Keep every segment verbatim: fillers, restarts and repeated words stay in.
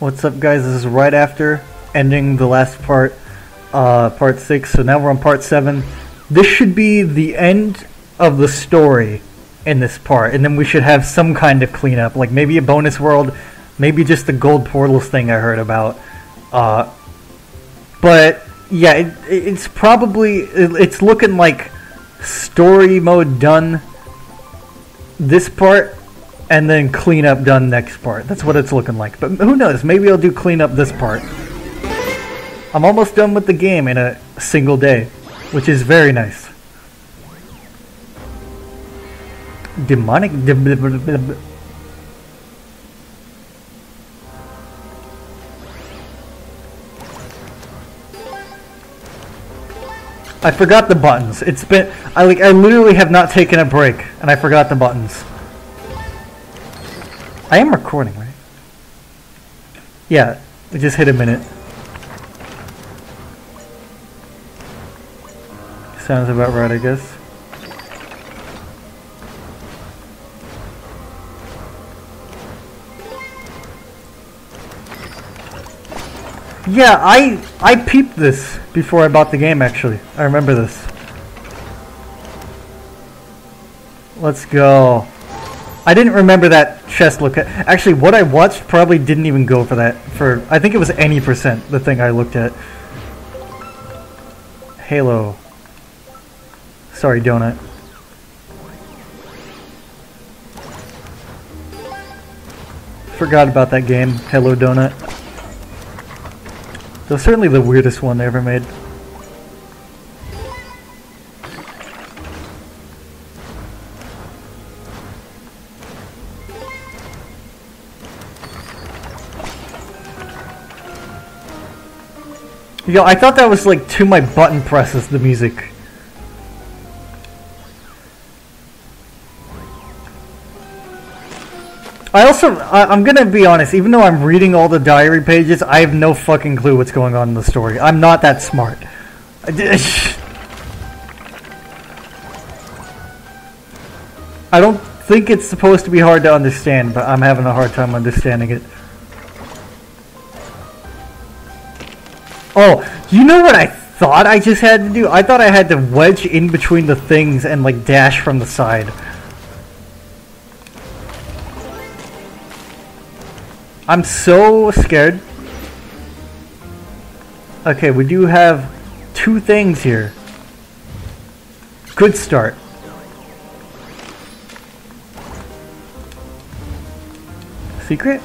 What's up, guys? This is right after ending the last part, uh, part six. So now we're on part seven. This should be the end of the story in this part, and then we should have some kind of cleanup, like maybe a bonus world, maybe just the gold portals thing I heard about. Uh, but yeah, it, it's probably it, it's looking like story mode done this part. And then cleanup done next part. That's what it's looking like. But who knows? Maybe I'll do cleanup this part. I'm almost done with the game in a single day, which is very nice. Demonic. I forgot the buttons. It's been I like I literally have not taken a break, and I forgot the buttons. I am recording, right? Yeah, we just hit a minute. Sounds about right, I guess. Yeah, I I peeped this before I bought the game, actually. I remember this. Let's go. I didn't remember that chest look at. Actually, what I watched probably didn't even go for that. For I think it was any percent the thing I looked at. Halo. Sorry, donut. Forgot about that game, Hello Donut. Though certainly the weirdest one they ever made. Yo, I thought that was like to my button presses, the music. I also, I, I'm gonna be honest, even though I'm reading all the diary pages, I have no fucking clue what's going on in the story. I'm not that smart. I, did, I don't think it's supposed to be hard to understand, but I'm having a hard time understanding it. Oh, you know what I thought I just had to do? I thought I had to wedge in between the things and like dash from the side. I'm so scared. Okay, we do have two things here. Good start. Secret?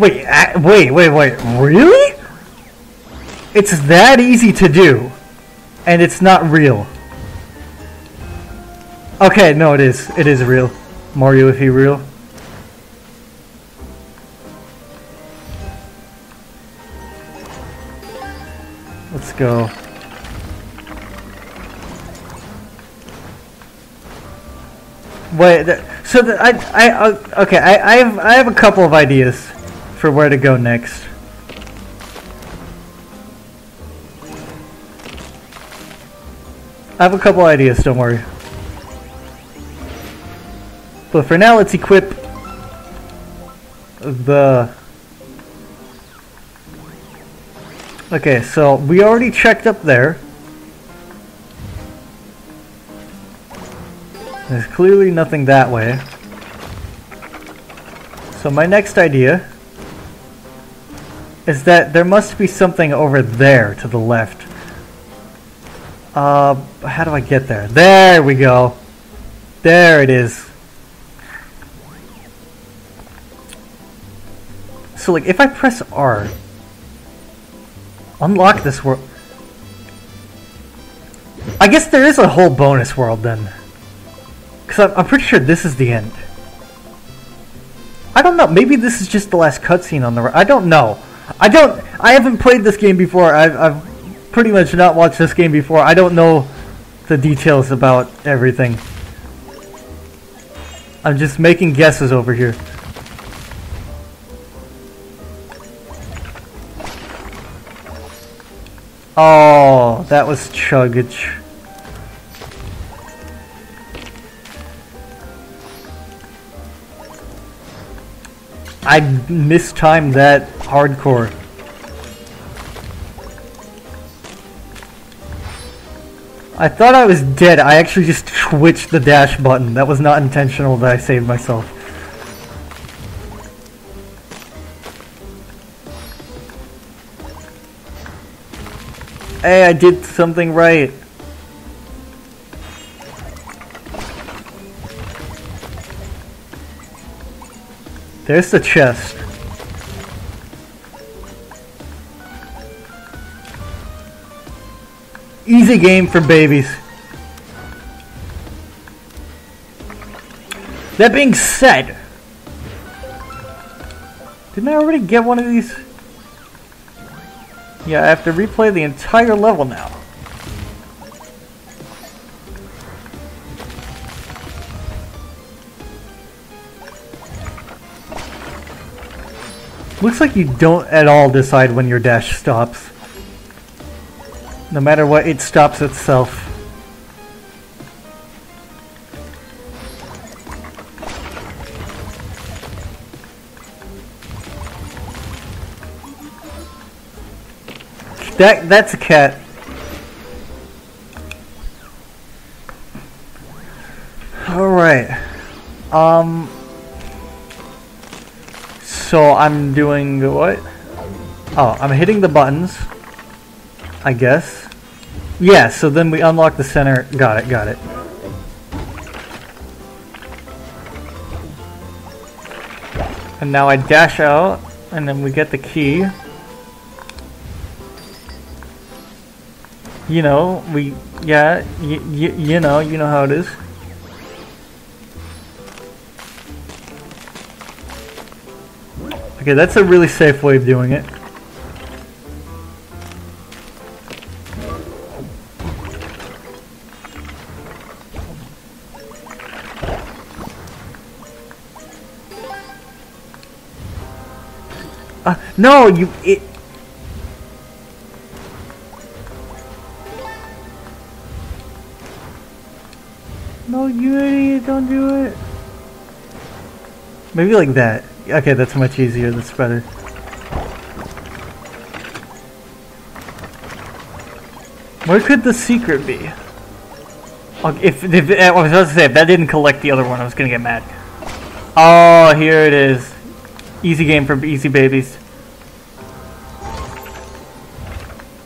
Wait, I, wait, wait, wait. Really? It's that easy to do, and it's not real. Okay, no, it is. It is real. Mario, if he real. Let's go. Wait. Th so th I, I, uh, okay. I, I have, I have a couple of ideas for where to go next. I have a couple ideas, don't worry. But for now, let's equip the... Okay, so we already checked up there. There's clearly nothing that way. So my next idea is that there must be something over there to the left. Uh, how do I get there? There we go. There it is. So, like, if I press R, unlock this world. I guess there is a whole bonus world then. Because I'm, I'm pretty sure this is the end. I don't know. Maybe this is just the last cutscene on the right. I don't know. I don't... I haven't played this game before. I've... I've pretty much not watched this game before. I don't know the details about everything. I'm just making guesses over here. Oh, that was chuggage. I mistimed that hardcore. I thought I was dead. I actually just twitched the dash button. That was not intentional that I saved myself. Hey, I did something right. There's the chest. Easy game for babies. That being said, didn't I already get one of these? Yeah, I have to replay the entire level now. Looks like you don't at all decide when your dash stops. No matter what, it stops itself. That, that's a cat. Alright. Um. So I'm doing what? Oh, I'm hitting the buttons, I guess. Yeah, so then we unlock the center. Got it, got it. And now I dash out, and then we get the key. You know, we, yeah, y y you know, you know how it is. Okay, that's a really safe way of doing it. Uh, no, you it. No, you idiot! Don't do it. Maybe like that. Okay, that's much easier. That's better. Where could the secret be? If, if I was about to say, if that didn't collect the other one, I was gonna get mad. Oh, here it is. Easy game for easy babies.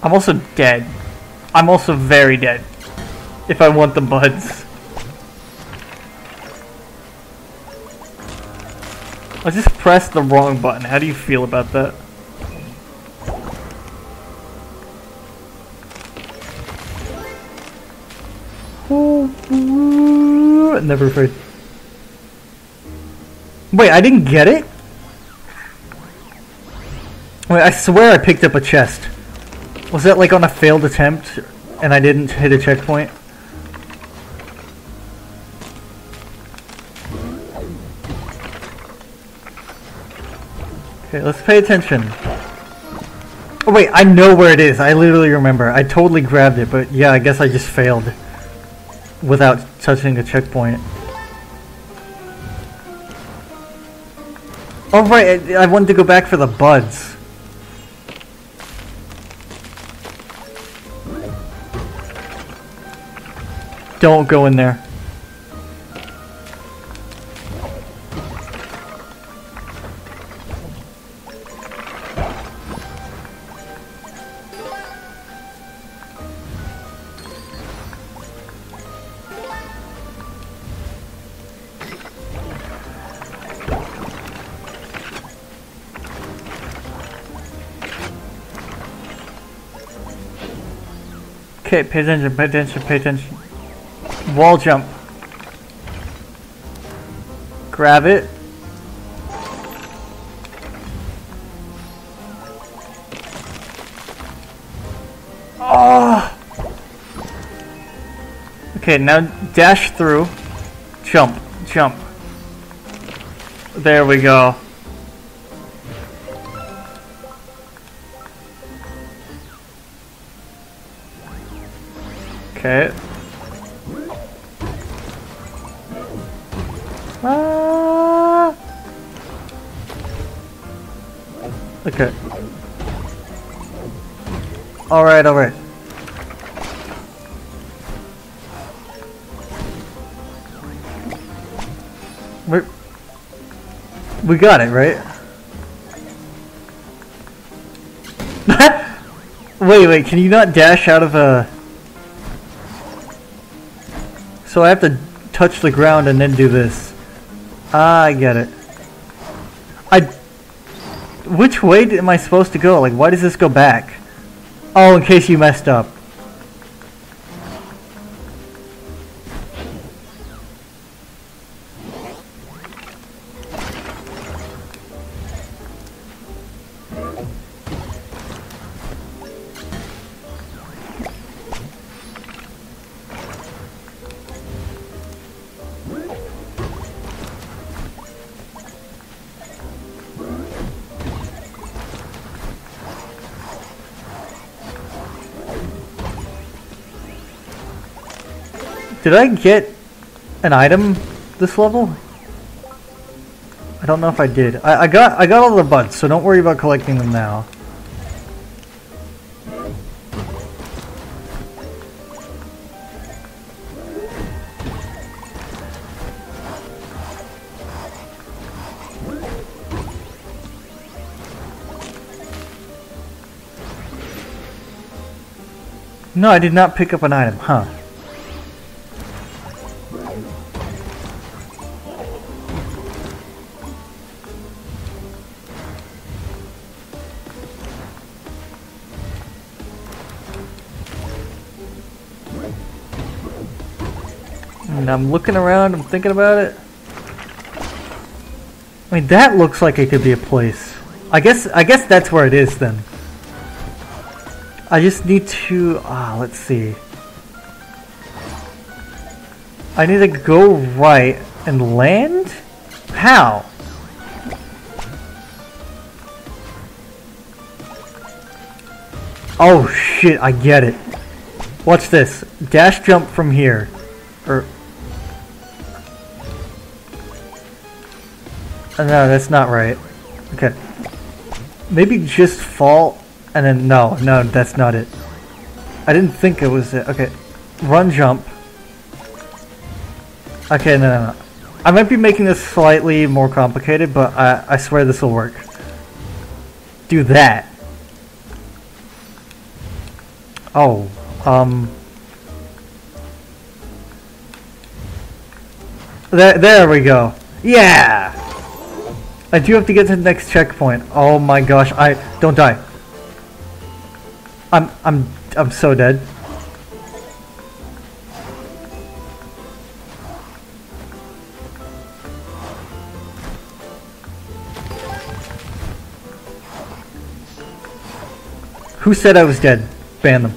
I'm also dead. I'm also very dead. If I want the buds. I just pressed the wrong button. How do you feel about that? Never afraid. Wait, I didn't get it? Wait, I swear I picked up a chest. Was that like on a failed attempt and I didn't hit a checkpoint? Okay, let's pay attention. Oh wait, I know where it is. I literally remember. I totally grabbed it, but yeah, I guess I just failed without touching a checkpoint. Oh right, I, I wanted to go back for the buds. Don't go in there. Okay, pay attention, pay attention, pay attention. Wall jump. Grab it. Oh! Okay, now dash through. Jump, jump. There we go. Okay. Ah. Okay. Alright, alright. We we got it, right? Wait, wait, can you not dash out of a... So I have to touch the ground and then do this. Ah, I get it. I... Which way am I supposed to go? Like, why does this go back? Oh, in case you messed up. Did I get an item this level? I don't know if I did. I, I got I got all the buds, so don't worry about collecting them now. No, I did not pick up an item, huh? I'm looking around, I'm thinking about it. I mean, that looks like it could be a place. I guess I guess that's where it is then. I just need to, ah, let's see. I need to go right and land? How? Oh shit, I get it. Watch this. Dash jump from here. Or no, that's not right. Okay. Maybe just fall and then no, no, that's not it. I didn't think it was it. Okay. Run jump. Okay, no, no, no. I might be making this slightly more complicated, but I, I swear this will work. Do that. Oh, um... There, there we go. Yeah! I do have to get to the next checkpoint. Oh my gosh, I don't die. I'm I'm I'm so dead. Who said I was dead? Ban them.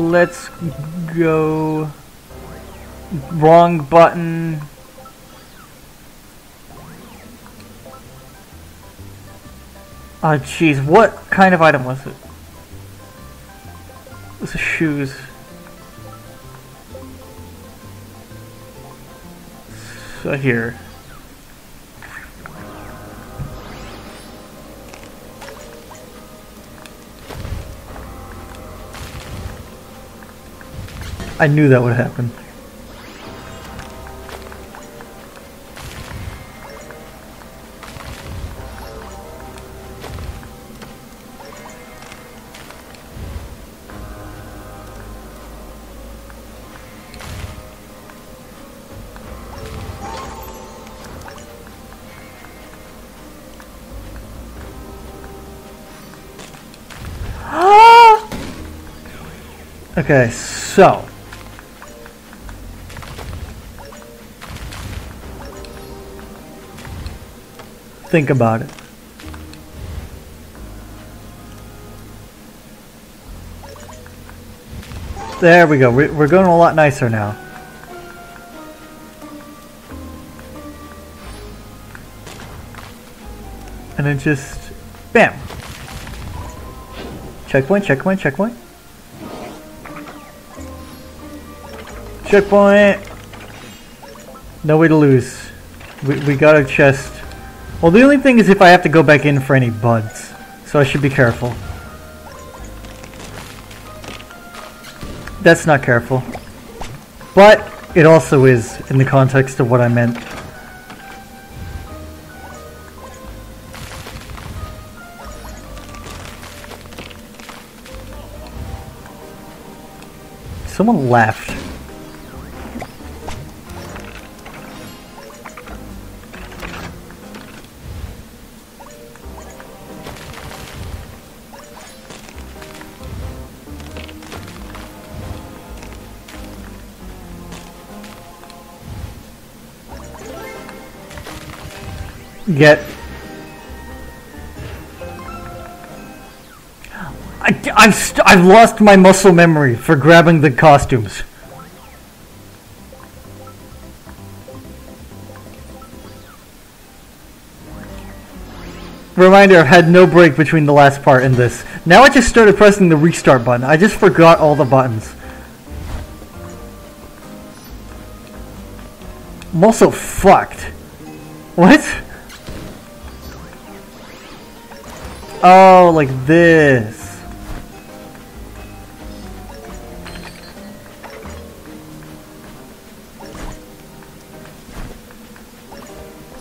Let's go. Wrong button. Ah, oh, jeez. What kind of item was it? It was shoes. So here. I knew that would happen. Okay, so... think about it. There we go. We're going a lot nicer now. and then just bam. Checkpoint, checkpoint, checkpoint. Checkpoint! No way to lose. We, we got a chest. Well, the only thing is if I have to go back in for any buds. So I should be careful. That's not careful. But it also is in the context of what I meant. Someone laughed. Get. I, I've, st I've lost my muscle memory for grabbing the costumes. Reminder, I've had no break between the last part and this. Now I just started pressing the restart button. I just forgot all the buttons. I'm also fucked. What? Oh, like this.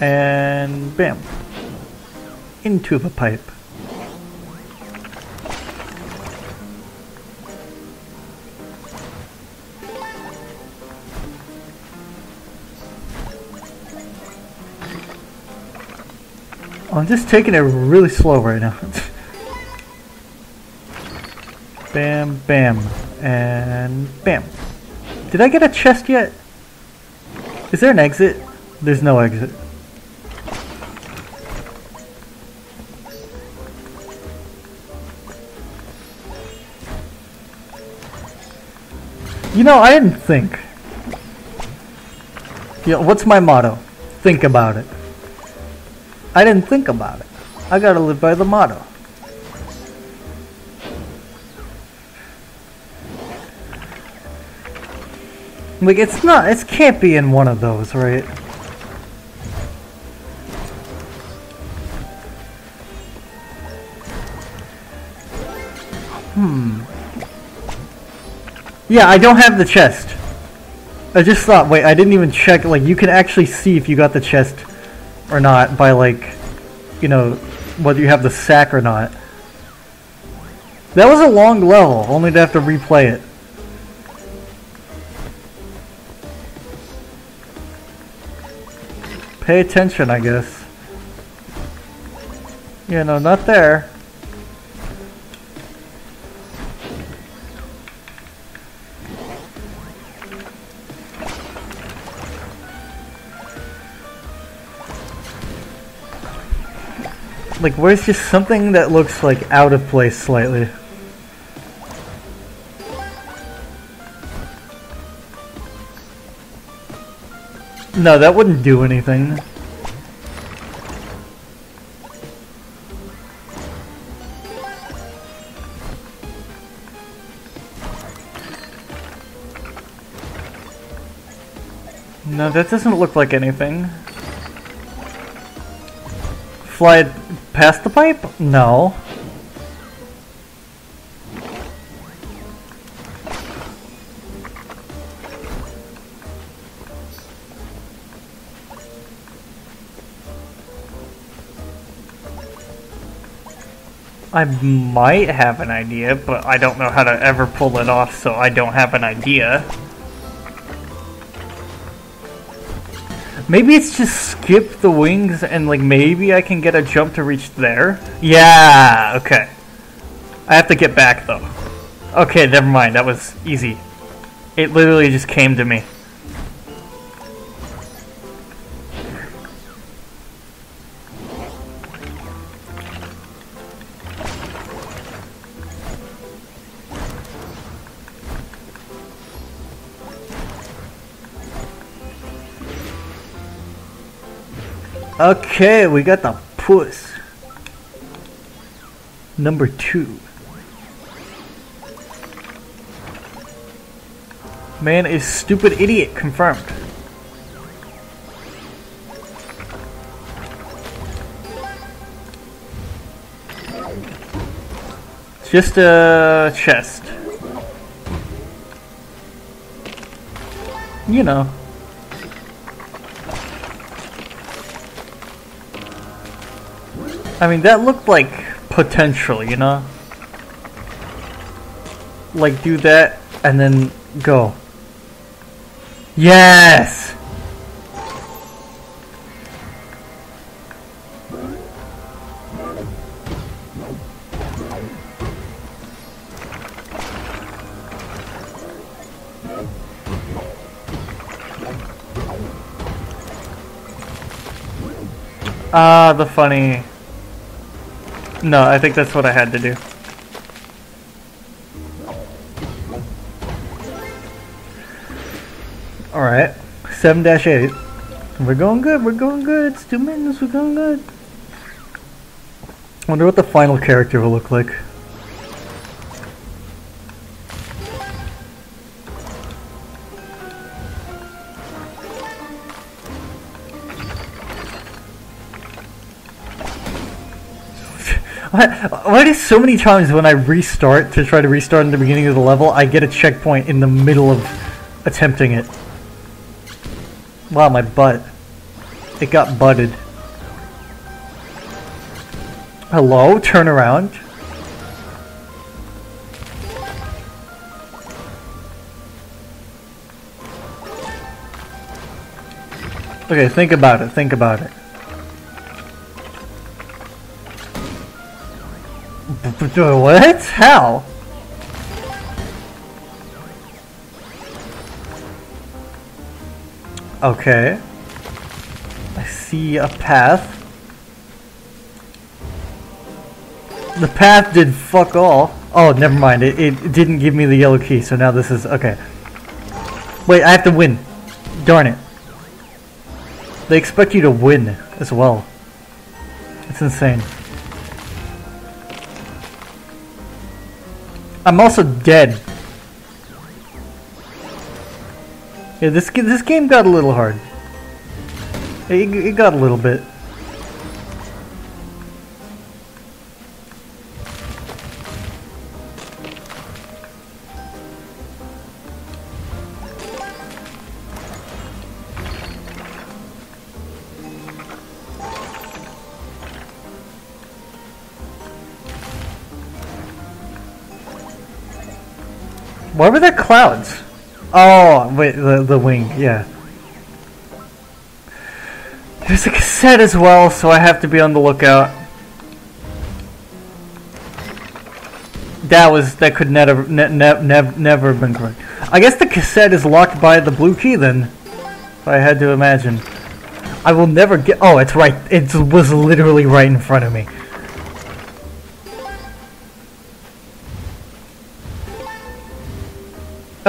And bam. Into the pipe. I'm just taking it really slow right now. Bam, bam, and bam. Did I get a chest yet? Is there an exit? There's no exit. You know, I didn't think. You know, what's my motto? Think about it. I didn't think about it. I gotta live by the motto. Like, it's not, it can't be in one of those, right? Hmm. Yeah, I don't have the chest. I just thought, wait, I didn't even check, like, you can actually see if you got the chest or not by, like, you know, whether you have the sack or not. That was a long level, only to have to replay it. Pay attention, I guess. Yeah, no, not there. Like, where's just something that looks, like, out of place slightly. No, that wouldn't do anything. No, that doesn't look like anything. Fly it past the pipe? No. I might have an idea, but I don't know how to ever pull it off, so I don't have an idea. Maybe it's just skip the wings and, like, maybe I can get a jump to reach there? Yeah, okay. I have to get back, though. Okay, never mind. That was easy. It literally just came to me. Okay, we got the puss. number two. Man is stupid idiot confirmed. It's just a chest. You know. I mean, that looked like potential, you know? Like, do that, and then go. Yes! Ah, the funny... No, I think that's what I had to do. Alright, seven dash eight. We're going good, we're going good. It's two minutes, we're going good. Wonder what the final character will look like. Why do so many times when I restart to try to restart in the beginning of the level, I get a checkpoint in the middle of attempting it? Wow, my butt. It got butted. Hello? Turn around? Okay, think about it, think about it. What? How? Okay. I see a path. The path did fuck all. Oh, never mind. It, it didn't give me the yellow key, so now this is... Okay. Wait, I have to win. Darn it. They expect you to win as well. It's insane. I'm also dead. Yeah, this this game got a little hard. It, it got a little bit. Why were there clouds? Oh, wait, the, the wing, yeah. There's a cassette as well, so I have to be on the lookout. That was, that could never, ne ne ne never have been correct. I guess the cassette is locked by the blue key then, if I had to imagine. I will never get, oh, it's right, it was literally right in front of me.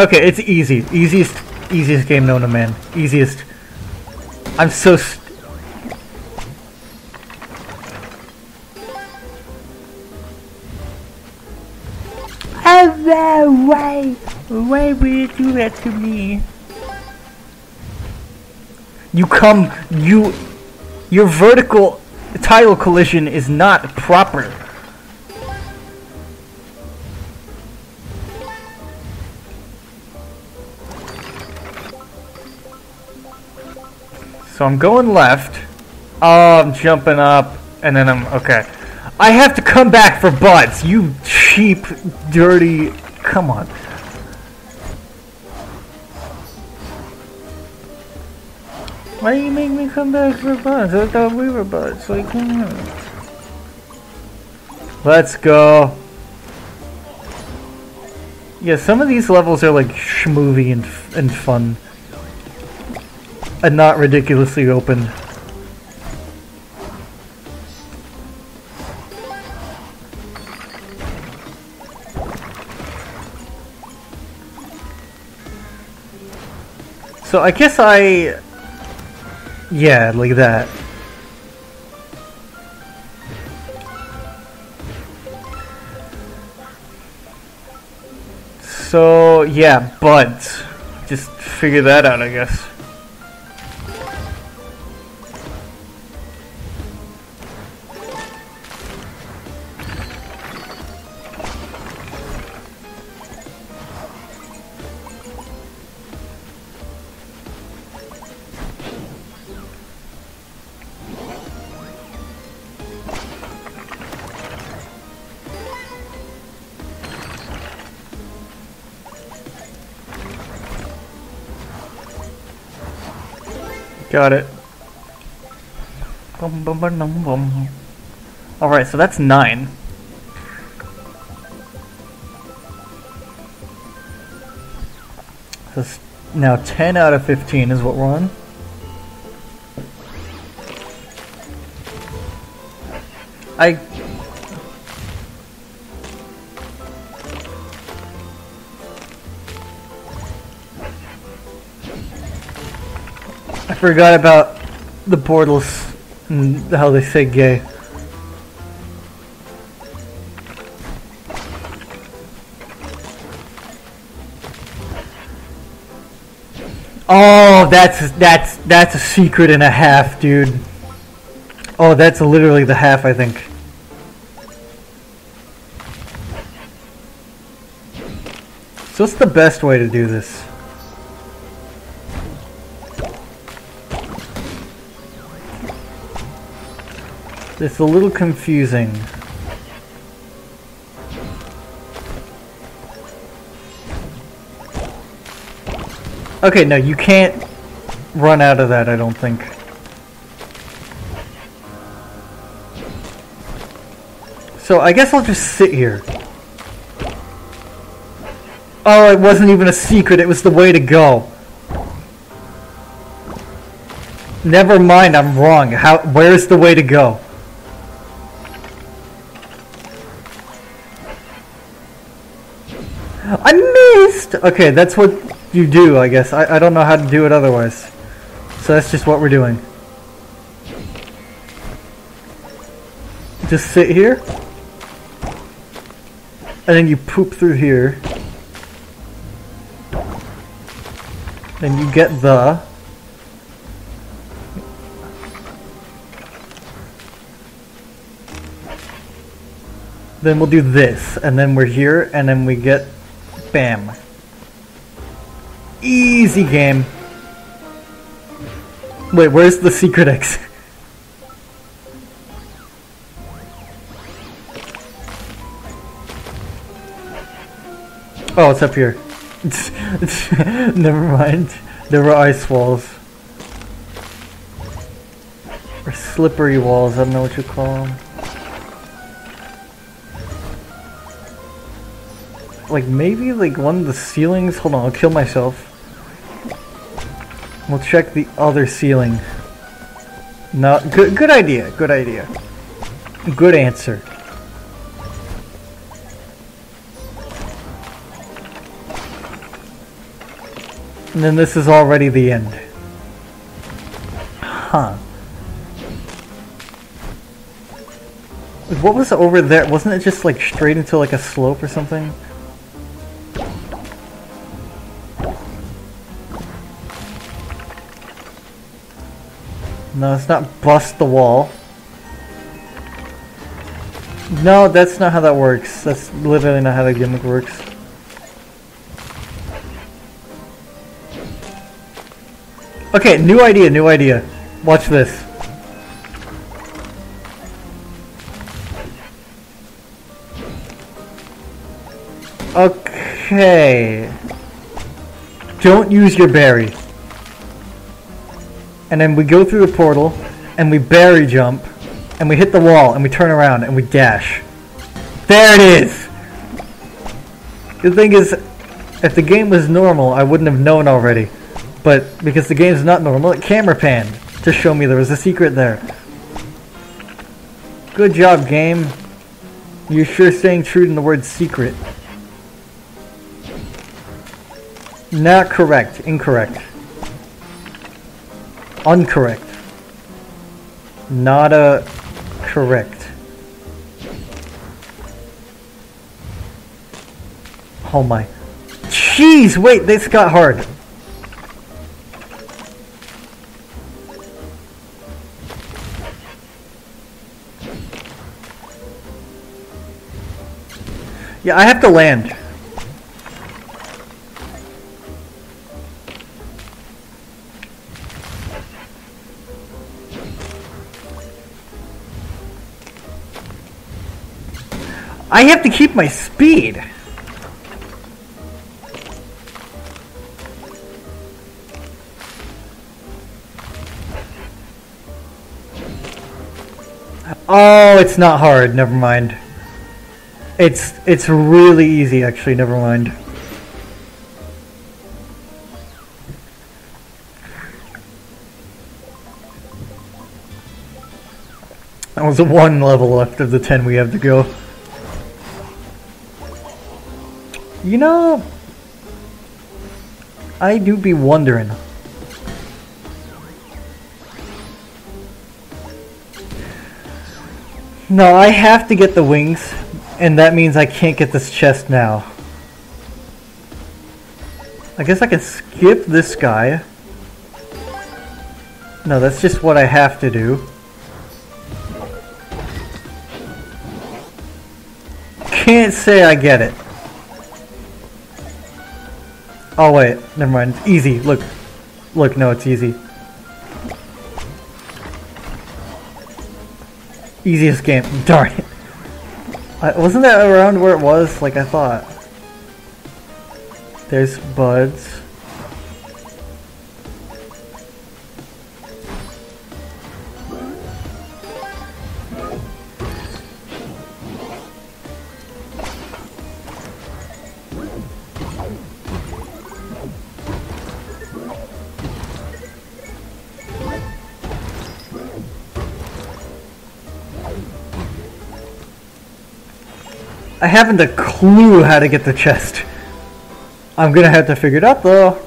Okay, it's easy. Easiest, easiest game known to man. Easiest. I'm so st- Hello, why? Why would you do that to me? You come, you, your vertical tile collision is not proper. So I'm going left, oh, I'm jumping up, and then I'm, okay. I have to come back for butts, you cheap, dirty, come on. Why do you make me come back for butts? I thought we were butts, like, come on. Let's go. Yeah, some of these levels are like schmoovy and, and fun. And not ridiculously open. So I guess I... Yeah, like that. So yeah, buds. Just figure that out, I guess. Got it. Bum, bum, bum, bum, bum. All right, so that's nine. So now ten out of fifteen is what we're on. I. I forgot about the portals and how they say gay. Oh, that's that's that's a secret and a half, dude. Oh, that's literally the half, I think. So what's the best way to do this? It's a little confusing. Okay, no, you can't run out of that, I don't think. So I guess I'll just sit here. Oh, it wasn't even a secret, it was the way to go. Never mind, I'm wrong. How? Where's the way to go? I missed! Okay, that's what you do, I guess. I, I don't know how to do it otherwise. So that's just what we're doing. Just sit here. And then you poop through here. Then you get the... Then we'll do this, and then we're here, and then we get... Bam. Easy game. Wait, where's the secret exit? Oh, it's up here. It's, it's never mind. There were ice walls. Or slippery walls, I don't know what you call them. Like, maybe, like, one of the ceilings? Hold on, I'll kill myself. We'll check the other ceiling. No, good, good idea, good idea. Good answer. And then this is already the end. Huh. What was over there? Wasn't it just, like, straight into, like, a slope or something? No, it's not bust the wall. No, that's not how that works. That's literally not how the gimmick works. Okay, new idea, new idea. Watch this. Okay. Don't use your berry. And then we go through the portal, and we berry jump, and we hit the wall, and we turn around, and we dash. There it is! The thing is, if the game was normal, I wouldn't have known already. But because the game's not normal, it camera panned to show me there was a secret there. Good job, game. You're sure staying true to the word secret. Not correct. Incorrect. Uncorrect. Not a correct. Oh my. Jeez, wait, this got hard. Yeah, I have to land. I have to keep my speed. Oh, it's not hard. Never mind. It's it's really easy, actually. Never mind. That was one level left of the ten we have to go. You know, I do be wondering. No, I have to get the wings, and that means I can't get this chest now. I guess I can skip this guy. No, that's just what I have to do. Can't say I get it. Oh wait, never mind. It's easy. Look. Look, no, it's easy. Easiest game. Darn it. I, wasn't that around where it was? Like I thought. There's buds. I haven't a clue how to get the chest. I'm gonna have to figure it out though.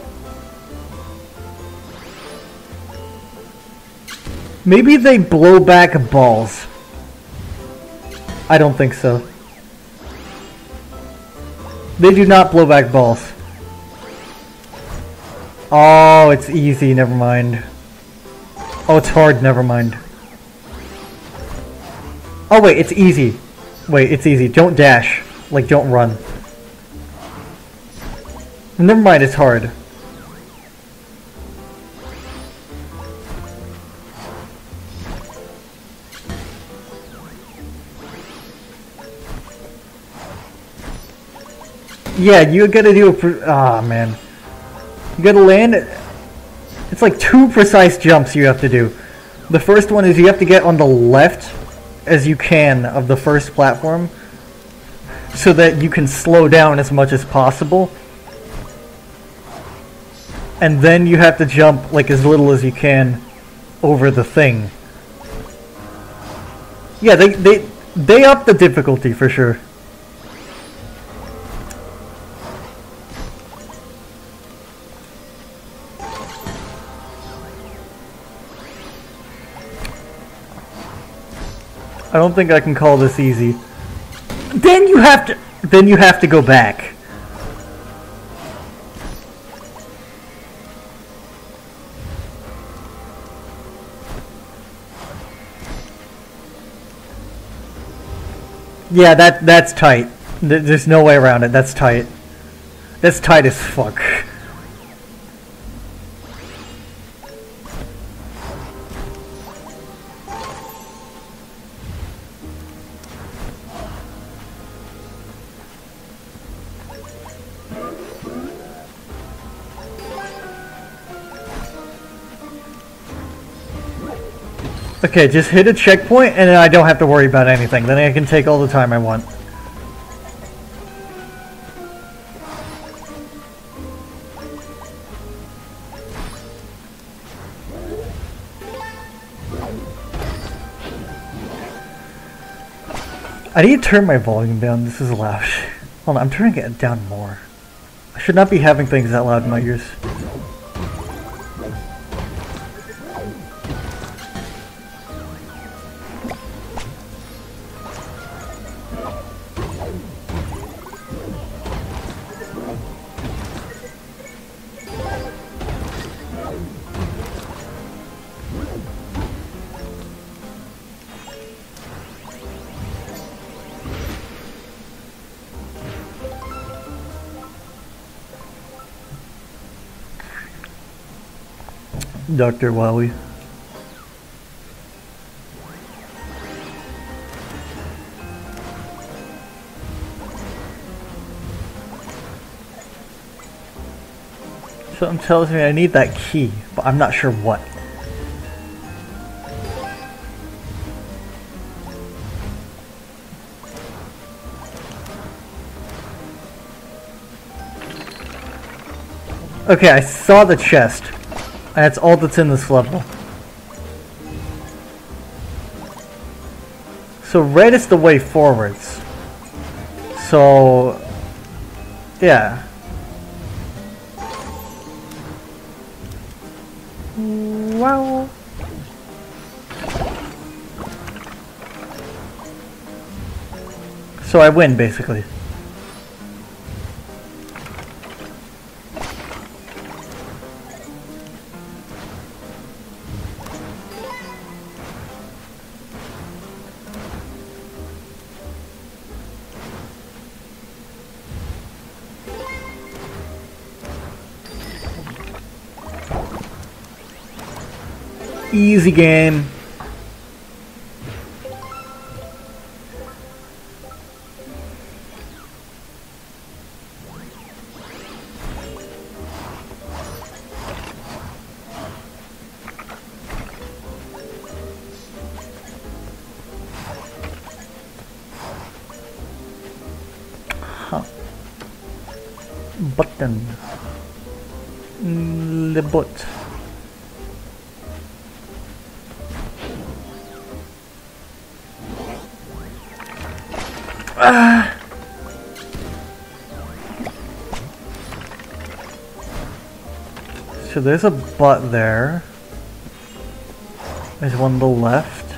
Maybe they blow back balls. I don't think so. They do not blow back balls. Oh, it's easy, never mind. Oh, it's hard, never mind. Oh wait, it's easy. Wait, it's easy. Don't dash. Like, don't run. Never mind, it's hard. Yeah, you gotta do a... Ah, man. You gotta land... It's like two precise jumps you have to do. The first one is you have to get on the left as you can of the first platform so that you can slow down as much as possible, and then you have to jump like as little as you can over the thing. Yeah, they they they up the difficulty for sure. I don't think I can call this easy. Then you have to then you have to go back. Yeah, that that's tight. There's no way around it. That's tight. That's tight as fuck. Okay, just hit a checkpoint and then I don't have to worry about anything. Then I can take all the time I want. I need to turn my volume down. This is loud. Hold on, I'm turning it down more. I should not be having things that loud in my ears. Doctor Wowie. Something tells me I need that key, but I'm not sure what. Okay, I saw the chest. That's all that's in this level. So red is the way forwards. So... yeah. Wow. So I win, basically. Easy game. Huh. Button. The butt. Ah. So there's a butt there. There's one to the left.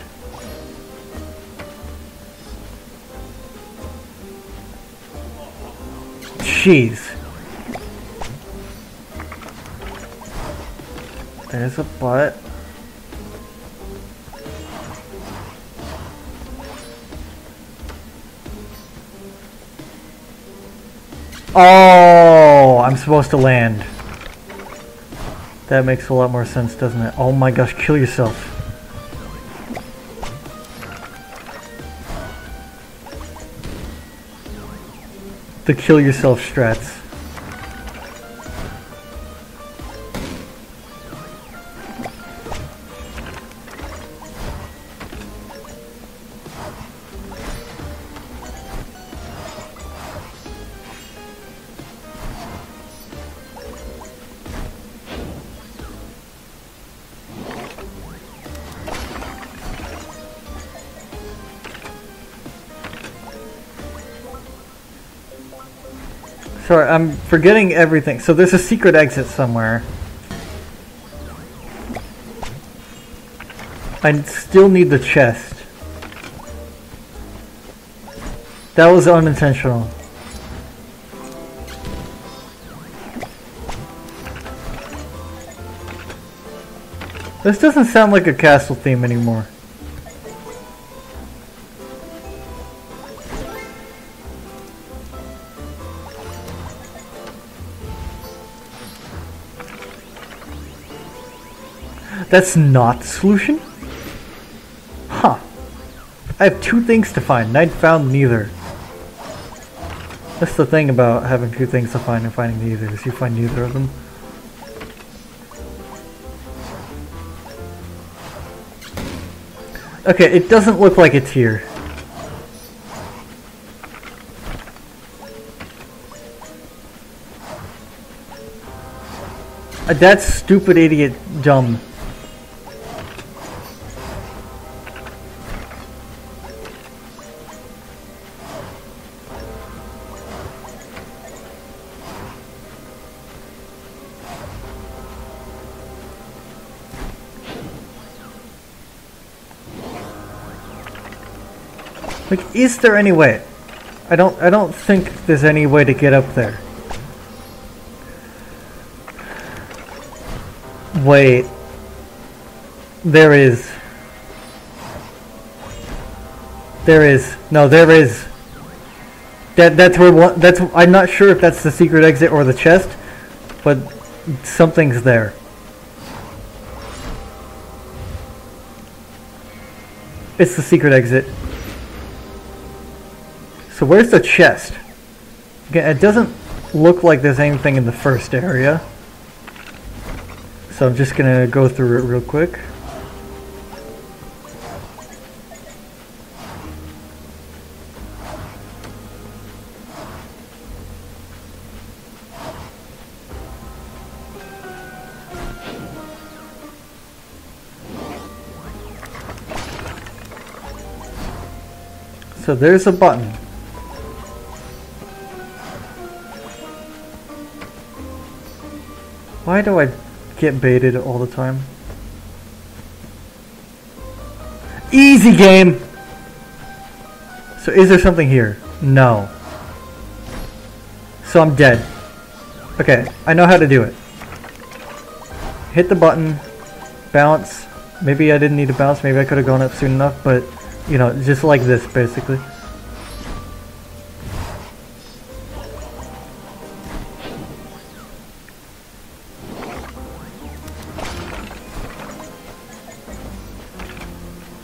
Jeez. There's a butt. Oh, I'm supposed to land. That makes a lot more sense, doesn't it? Oh my gosh, kill yourself. The kill yourself strats. Sorry, I'm forgetting everything. So there's a secret exit somewhere. I still need the chest. That was unintentional. This doesn't sound like a castle theme anymore. That's not the solution? Huh. I have two things to find, and I found neither. That's the thing about having two things to find and finding neither, is you find neither of them. Okay, it doesn't look like it's here. That's stupid, idiot, dumb. Like, is there any way? I don't I don't think there's any way to get up there. Wait. There is. There is. No, there is. That that's where one, that's I'm not sure if that's the secret exit or the chest, but something's there. It's the secret exit. So where's the chest? Again, it doesn't look like there's anything in the first area. So I'm just gonna go through it real quick. So there's a button. Why do I get baited all the time? Easy game! So is there something here? No. So I'm dead. Okay, I know how to do it. Hit the button, bounce. Maybe I didn't need to bounce, maybe I could have gone up soon enough, but you know, just like this, basically.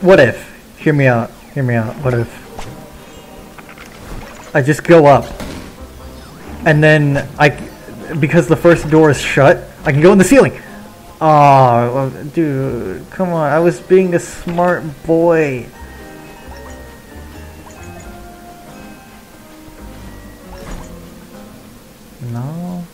What if? Hear me out. Hear me out. What if I just go up, and then I, because the first door is shut, I can go in the ceiling. Oh, dude, come on! I was being a smart boy. No.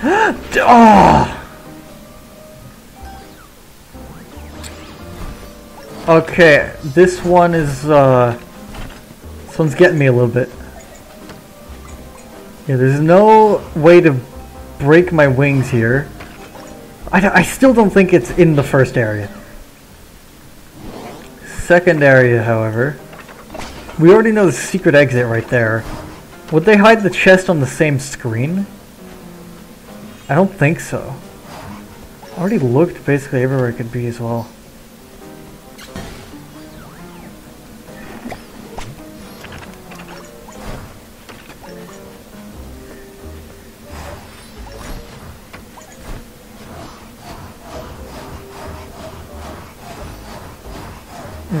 Oh. Okay, this one is uh this one's getting me a little bit. Yeah, there's no way to break my wings here. I, I still don't think it's in the first area. Second area, however. We already know the secret exit right there. Would they hide the chest on the same screen? I don't think so. I already looked basically everywhere it could be as well.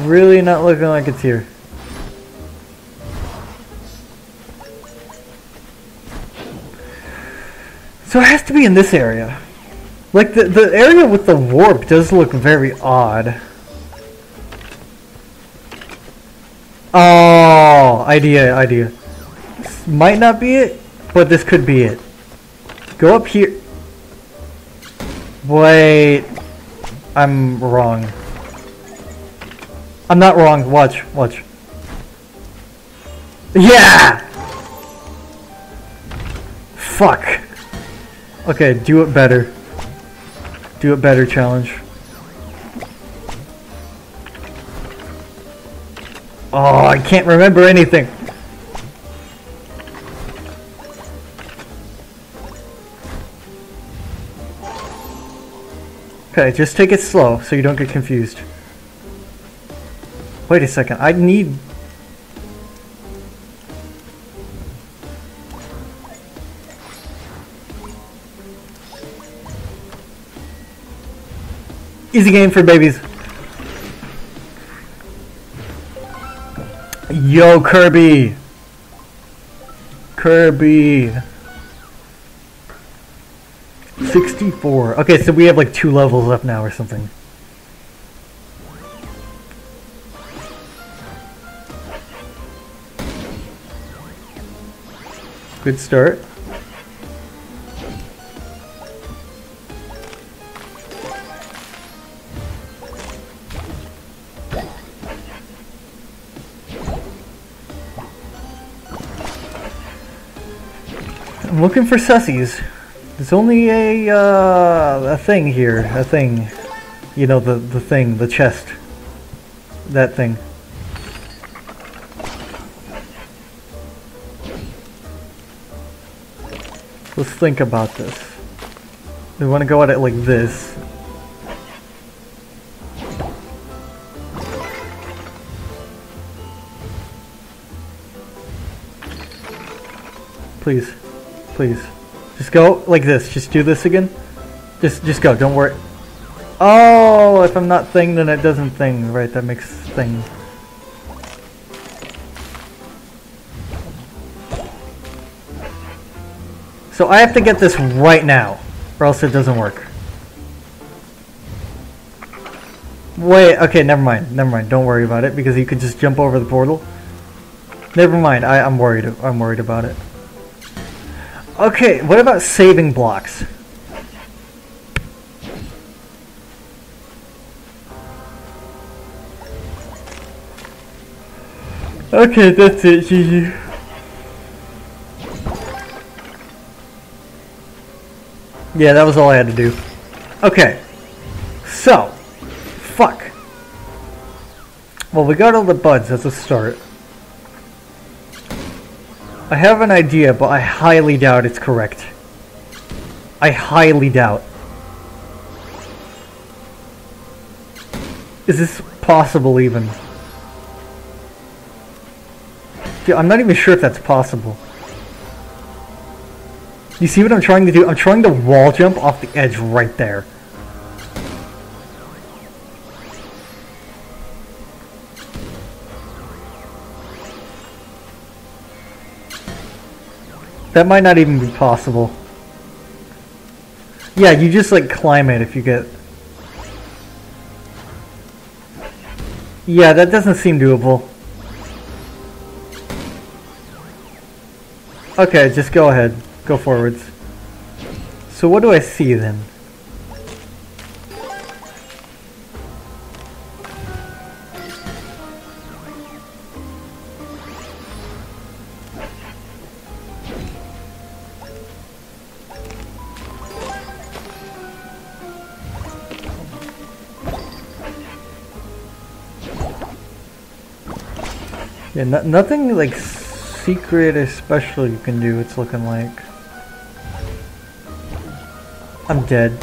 Really not looking like it's here. So it has to be in this area. Like the, the area with the warp does look very odd. Oh, idea, idea. This might not be it, but this could be it. Go up here. Wait, I'm wrong. I'm not wrong. Watch, watch. Yeah! Fuck. Okay, do it better. Do it better challenge. Oh, I can't remember anything. Okay, just take it slow so you don't get confused. Wait a second, I need... Easy game for babies. Yo, Kirby! Kirby! sixty-four. Okay, so we have like two levels left now or something. Good start. I'm looking for sussies. There's only a uh, a thing here, a thing. You know, the the thing, the chest. That thing. Let's think about this. We want to go at it like this. Please. Please. Just go like this. Just do this again. Just just go. Don't worry. Oh, if I'm not thing, then it doesn't thing. Right, that makes thing. So I have to get this right now, or else it doesn't work. Wait, okay, never mind, never mind. Don't worry about it, because you could just jump over the portal. Never mind, I, I'm worried, I'm worried about it. Okay, what about saving blocks? Okay, that's it, G G. Yeah, that was all I had to do. Okay. So. Fuck. Well, we got all the buds. That's a start. I have an idea, but I highly doubt it's correct. I highly doubt. Is this possible even? Dude, I'm not even sure if that's possible. You see what I'm trying to do? I'm trying to wall jump off the edge right there. That might not even be possible. Yeah, you just like climb it if you get... Yeah, that doesn't seem doable. Okay, just go ahead. Go forwards. So what do I see then? Yeah, no nothing like secret or special you can do, it's looking like. I'm dead.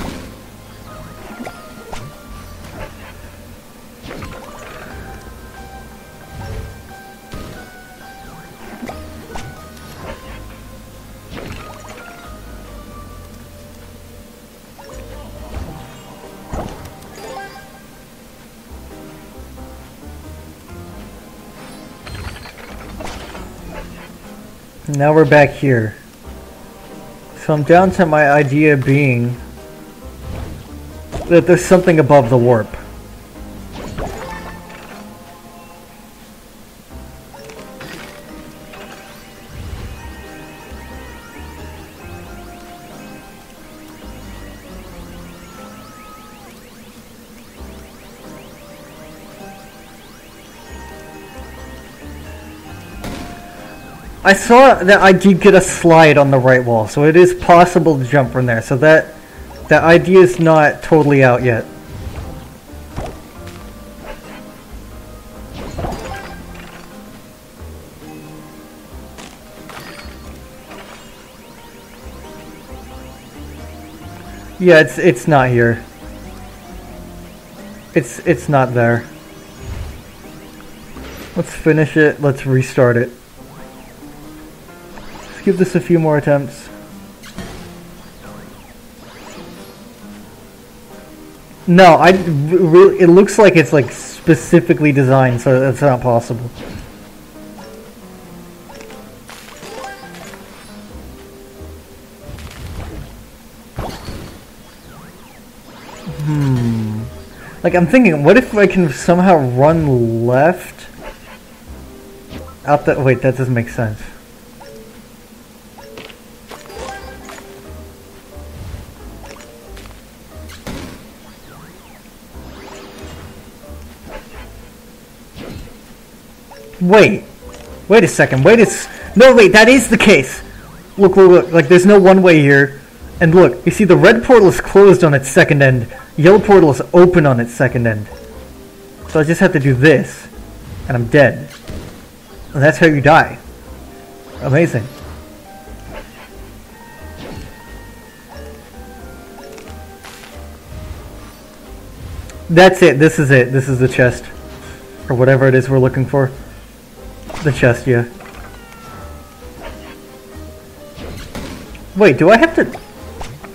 Now we're back here. So I'm down to my idea being that there's something above the warp. I saw that I did get a slide on the right wall, so it is possible to jump from there, so that that idea is not totally out yet. Yeah, it's it's not here. It's it's not there. Let's finish it, let's restart it. Give this a few more attempts. No, I really, it looks like it's like specifically designed, so that's not possible. Hmm. Like I'm thinking, what if I can somehow run left? Out that wait, that doesn't make sense. Wait, wait a second, wait it's no wait, that is the case. Look, look, look, like there's no one way here. And look, you see the red portal is closed on its second end. Yellow portal is open on its second end. So I just have to do this, and I'm dead. And that's how you die. Amazing. That's it, this is it, this is the chest. Or whatever it is we're looking for. The chest, yeah. Wait, do I have to...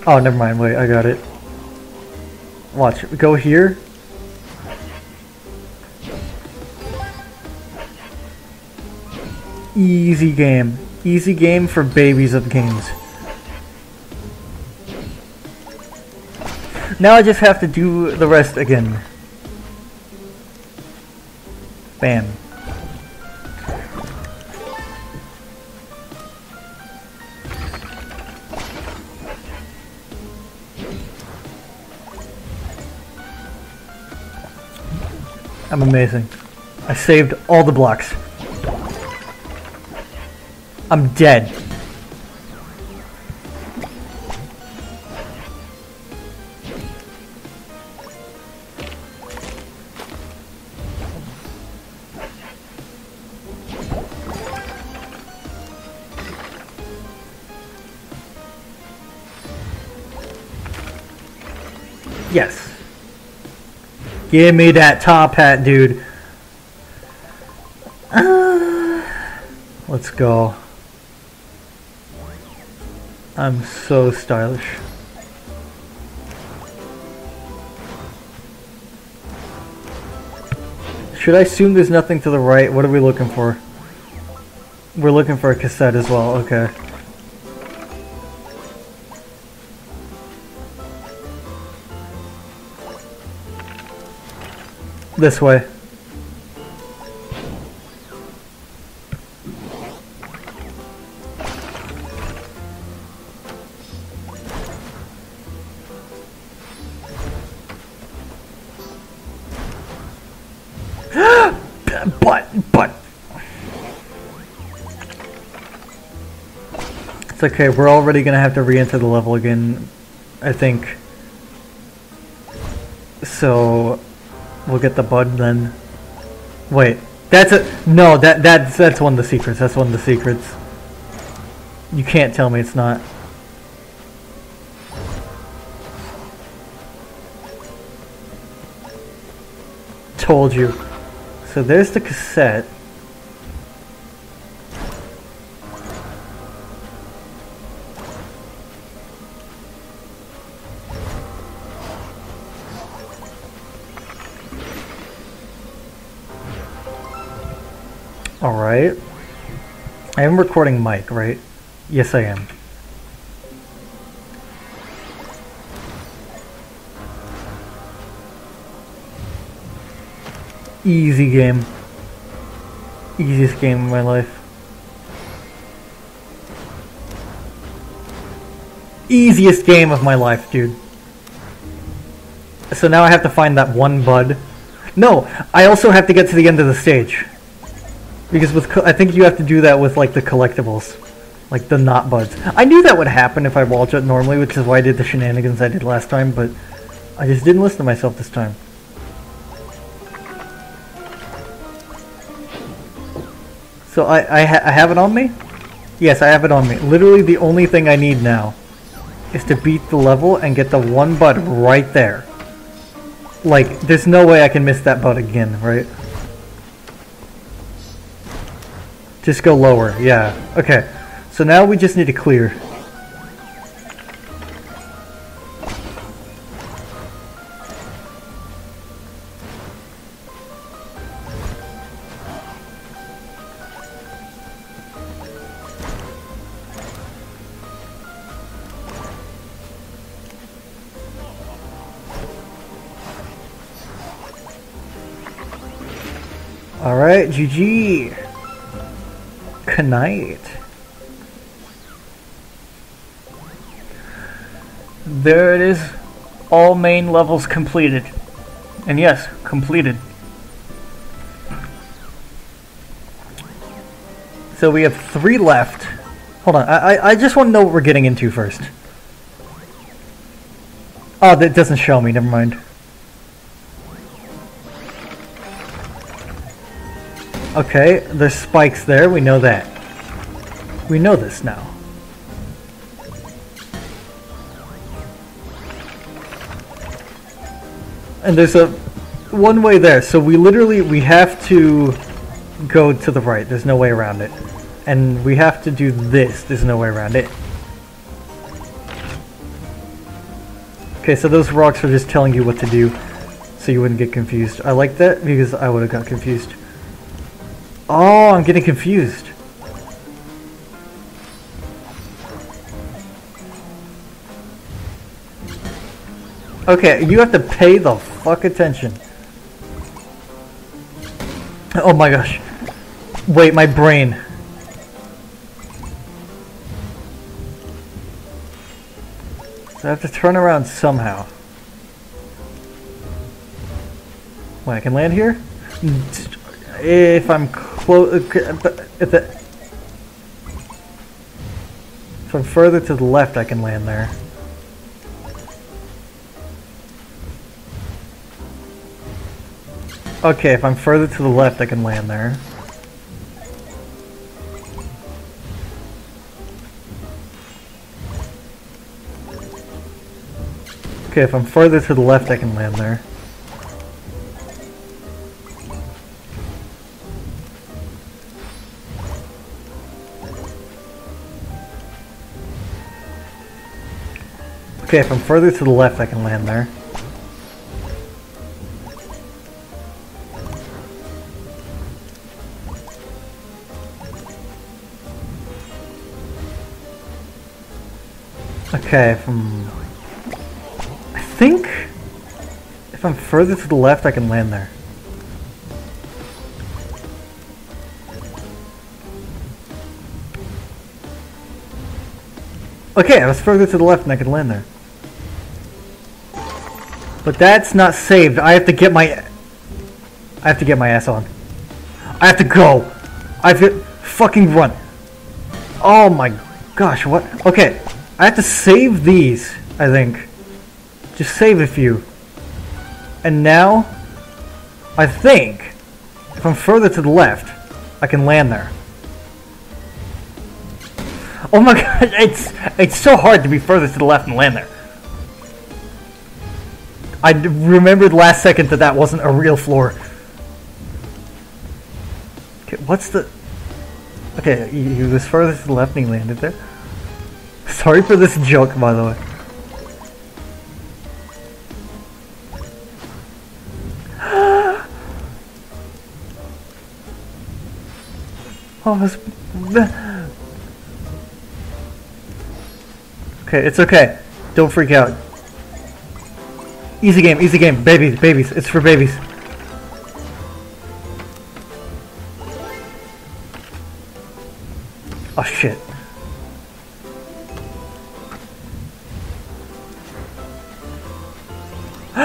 Oh, never mind. Wait, I got it. Watch. Go here. Easy game. Easy game for babies of games. Now I just have to do the rest again. Bam. I'm amazing. I saved all the blocks. I'm dead. Yes. Give me that top hat, dude. Uh, let's go. I'm so stylish. Should I assume there's nothing to the right? What are we looking for? We're looking for a cassette as well, okay. This way. but, but. It's okay, we're already gonna have to re-enter the level again, I think. So... We'll get the bud then. Wait, that's a no. That that's that's one of the secrets. That's one of the secrets. You can't tell me it's not. Told you. So there's the cassette. Alright. I am recording mic, right? Yes, I am. Easy game. Easiest game of my life. Easiest game of my life, dude. So now I have to find that one bud. No, I also have to get to the end of the stage. Because with co I think you have to do that with like the collectibles, like the not buds. I knew that would happen if I wall jump normally, which is why I did the shenanigans I did last time, but I just didn't listen to myself this time. So I, I, ha I have it on me? Yes, I have it on me. Literally the only thing I need now is to beat the level and get the one bud right there. Like, there's no way I can miss that bud again, right? Just go lower, yeah. Okay, so now we just need to clear. All right, G G. Tonight there it is, all main levels completed, and yes, completed. So we have three left. Hold on, I, I, I just want to know what we're getting into first. Oh, that doesn't show me, never mind. Okay, there's spikes there, we know that. We know this now. And there's a one way there, so we literally, we have to go to the right, there's no way around it. And we have to do this, there's no way around it. Okay, so those rocks are just telling you what to do so you wouldn't get confused. I like that because I would have got confused. Oh, I'm getting confused. Okay, you have to pay the fuck attention. Oh my gosh. Wait, my brain. I have to turn around somehow. Wait, I can land here? If I'm close... If I'm further to the left, I can land there. Okay, if I'm further to the left, I can land there. Okay, if I'm further to the left, I can land there. Okay, if I'm further to the left, I can land there. Okay, if I'm... I think if I'm further to the left, I can land there. Okay, I was further to the left and I could land there. But that's not saved. I have to get my... I have to get my ass on. I have to go. I have to fucking run. Oh my gosh, what? Okay. I have to save these, I think. Just save a few. And now, I think, if I'm further to the left, I can land there. Oh my god, it's it's so hard to be further to the left and land there. I remembered last second that that wasn't a real floor. Okay, what's the... Okay, he was further to the left and he landed there. Sorry for this joke, by the way. Oh, this... Okay, it's okay. Don't freak out. Easy game, easy game. Babies, babies. It's for babies. Oh, shit.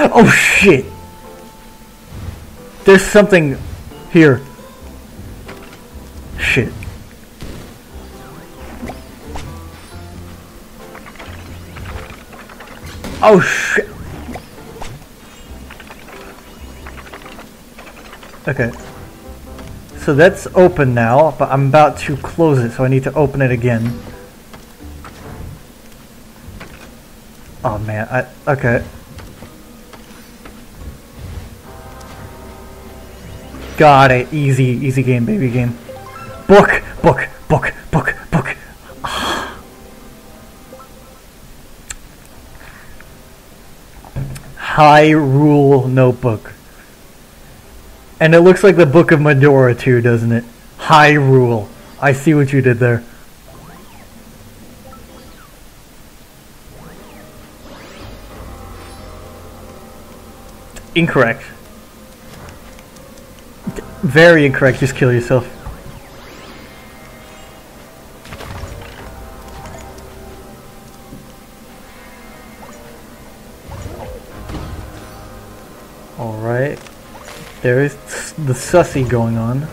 Oh shit! There's something here. Shit. Oh shit! Okay. So that's open now, but I'm about to close it, so I need to open it again. Oh man, I... okay. Got it. Easy, easy game, baby game. Book, book, book, book, book. Ah. Hyrule Notebook. And it looks like the Book of Medora too, doesn't it? Hyrule. I see what you did there. Incorrect. Very incorrect, just kill yourself. Alright. There is the sussy going on.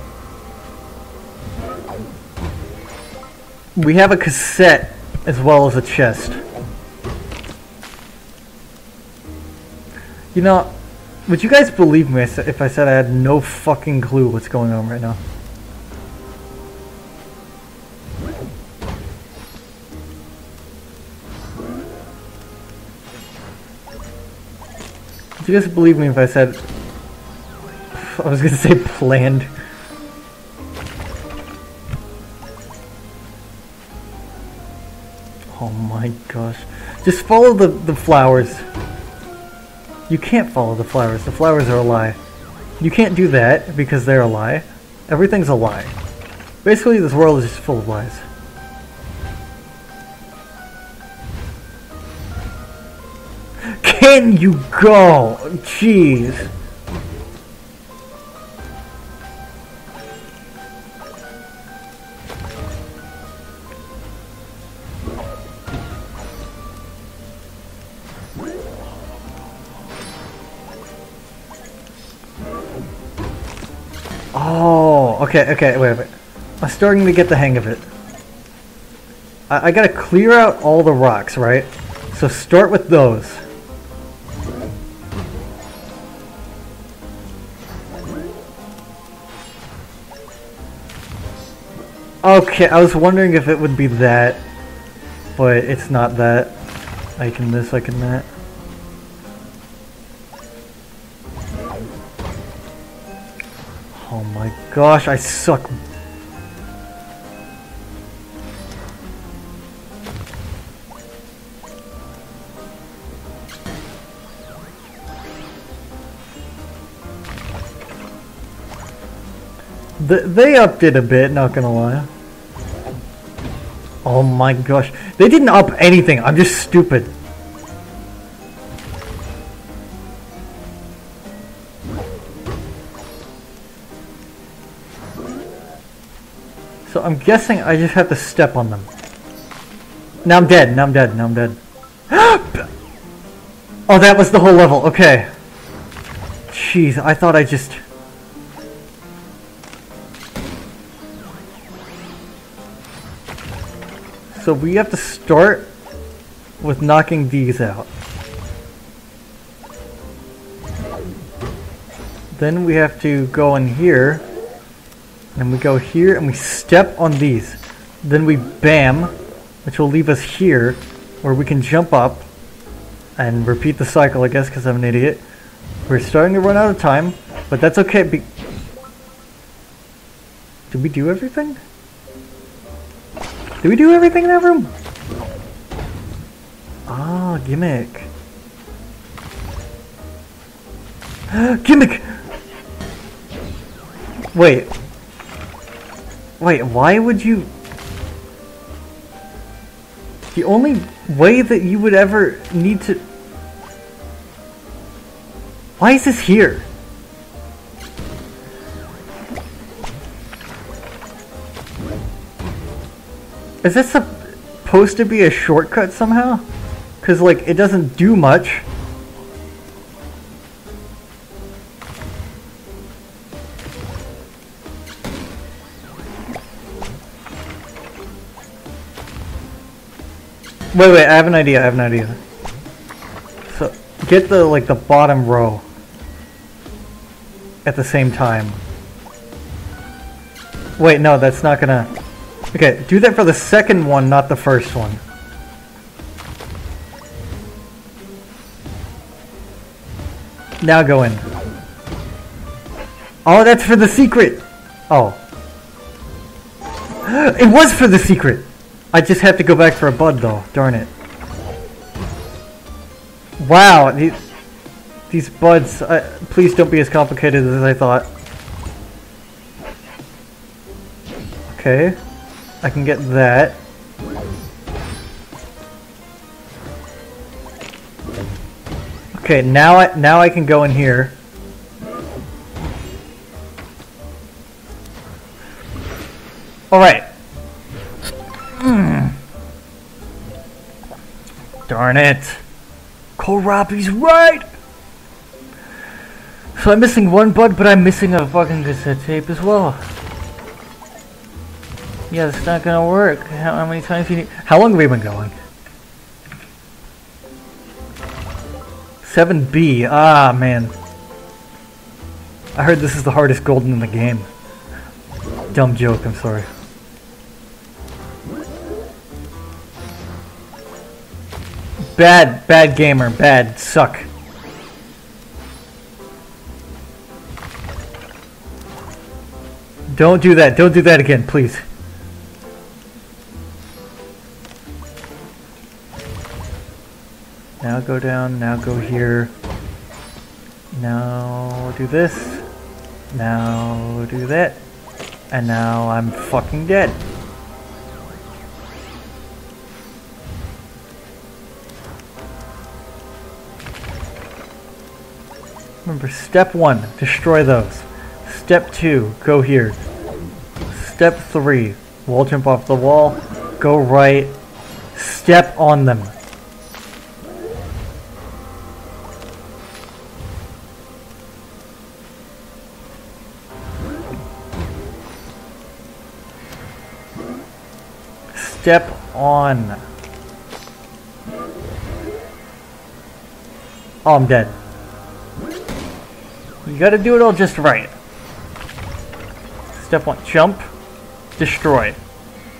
We have a cassette as well as a chest. You know... Would you guys believe me if I said I had no fucking clue what's going on right now? Would you guys believe me if I said... I was gonna say planned. Oh my gosh. Just follow the, the flowers. You can't follow the flowers. The flowers are a lie. You can't do that because they're a lie. Everything's a lie. Basically, this world is just full of lies. Can you go? Jeez. Oh, okay, okay, wait, wait. I'm starting to get the hang of it. I, I gotta clear out all the rocks, right? So start with those. Okay, I was wondering if it would be that, but it's not that. I can this, I can that. Oh my gosh, I suck. Th they upped it a bit, not gonna lie. Oh my gosh. They didn't up anything, I'm just stupid. So I'm guessing I just have to step on them. Now I'm dead, now I'm dead, now I'm dead. Oh, that was the whole level, okay. Jeez, I thought I just... So we have to start with knocking these out. Then we have to go in here. And we go here and we step on these. Then we bam, which will leave us here, where we can jump up and repeat the cycle, I guess, because I'm an idiot. We're starting to run out of time, but that's okay. Be Did we do everything? Did we do everything in that room? Ah, oh, gimmick. Gimmick! Wait. Wait, why would you... The only way that you would ever need to... Why is this here? Is this supposed to be a shortcut somehow? Because, like, it doesn't do much. Wait, wait, I have an idea, I have an idea. So, get the, like, the bottom row at the same time. Wait, no, that's not gonna... Okay, do that for the second one, not the first one. Now go in. Oh, that's for the secret! Oh. It was for the secret! I just have to go back for a bud though, darn it. Wow, these, these buds, uh, please don't be as complicated as I thought. Okay. I can get that. Okay, now I now I can go in here. All right. Mm. Darn it! Kohlrabi's right. So I'm missing one bud, but I'm missing a fucking cassette tape as well. Yeah, it's not gonna work. How, how many times do you need? How long have we been going? seven B. Ah, man. I heard this is the hardest golden in the game. Dumb joke, I'm sorry. Bad, bad gamer. Bad. Suck. Don't do that. Don't do that again, please. Now go down, now go here. now do this, now do that, and now I'm fucking dead. Remember, step one, destroy those. Step two, go here. Step three, wall jump off the wall, go right, step on them. Step on. Oh, I'm dead. You gotta do it all just right. Step one, jump, destroy.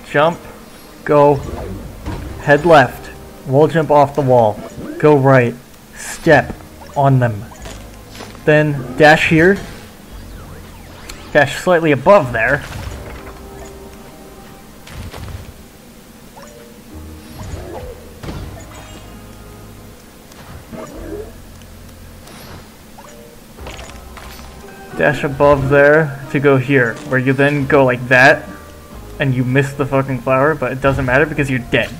Jump, go, head left, wall jump off the wall, go right, step on them. Then dash here, dash slightly above there. Dash above there to go here, where you then go like that, and you miss the fucking flower, but it doesn't matter because you're dead.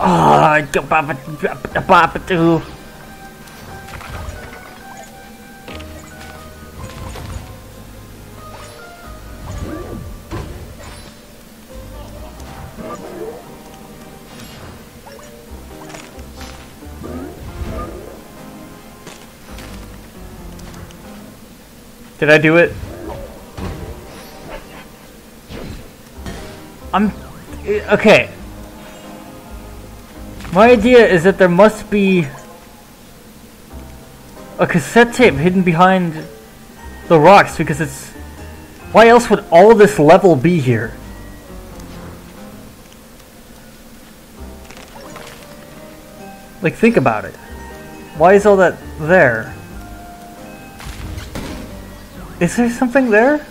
Oh, go bop it, bop it, do. Did I do it? I'm okay. My idea is that there must be a cassette tape hidden behind the rocks, because it's... why else would all of this level be here? Like, think about it. Why is all that there? Is there something there?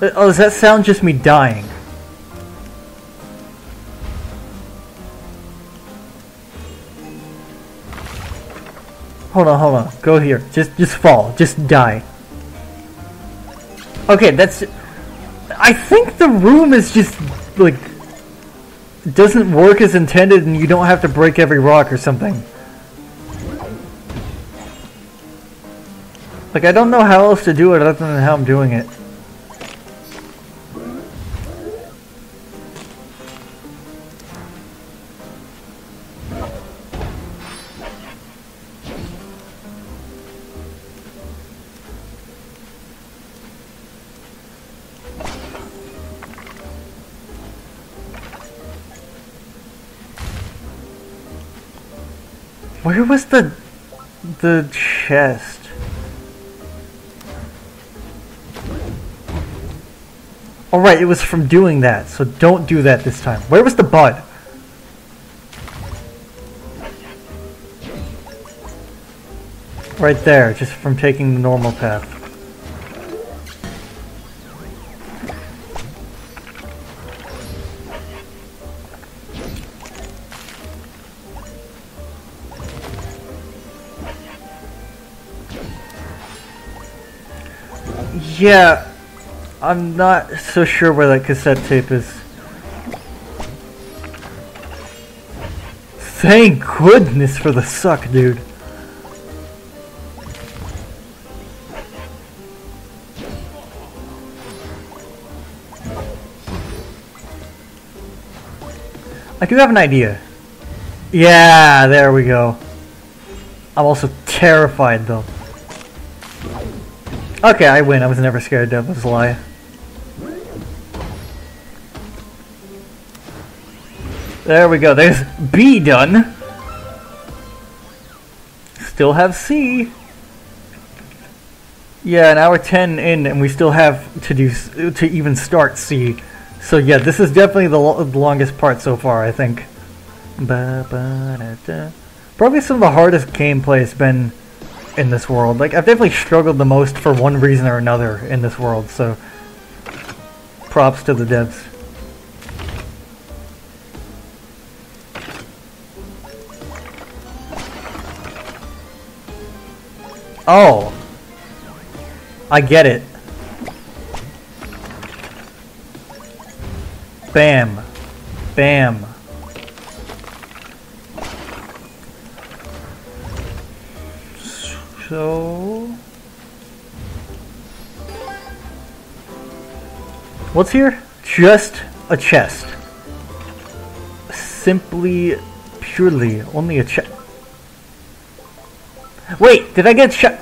Oh, does that sound just me dying? Hold on, hold on. Go here. Just, just fall. Just die. Okay, that's... I think the room is just, like... doesn't work as intended, and you don't have to break every rock or something. Like, I don't know how else to do it other than how I'm doing it. Where was the the chest? All right, it was from doing that, so don't do that this time. Where was the bud? Right there, just from taking the normal path. Yeah, I'm not so sure where that cassette tape is. Thank goodness for the suck, dude. I do have an idea. Yeah, there we go. I'm also terrified, though. Okay, I win. I was never scared. That was a lie. There we go. There's B done. Still have C. Yeah, an hour ten in, and we still have to do to even start C. So yeah, this is definitely the, lo the longest part so far, I think. Ba -ba -da -da. Probably some of the hardest gameplay has been in this world. Like, I've definitely struggled the most for one reason or another in this world, so props to the devs. Oh! I get it. Bam. Bam. So... what's here? Just a chest. Simply, purely, only a chest. Wait, did I get shot?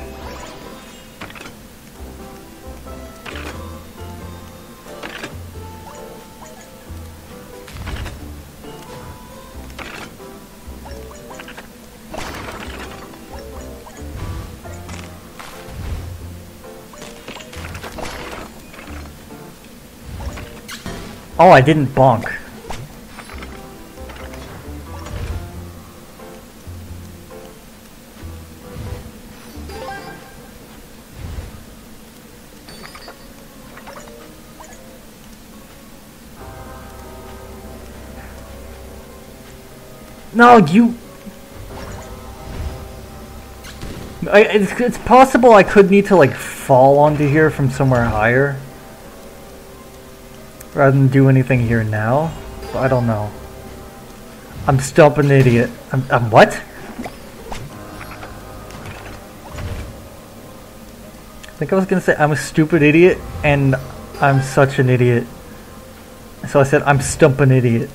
Oh, I didn't bonk. No, you... I, it's, it's possible I could need to, like, fall onto here from somewhere higher. Rather than do anything here now. But I don't know. I'm still an idiot. I'm, I'm what? I think I was gonna say I'm a stupid idiot, and I'm such an idiot. So I said I'm stump an idiot.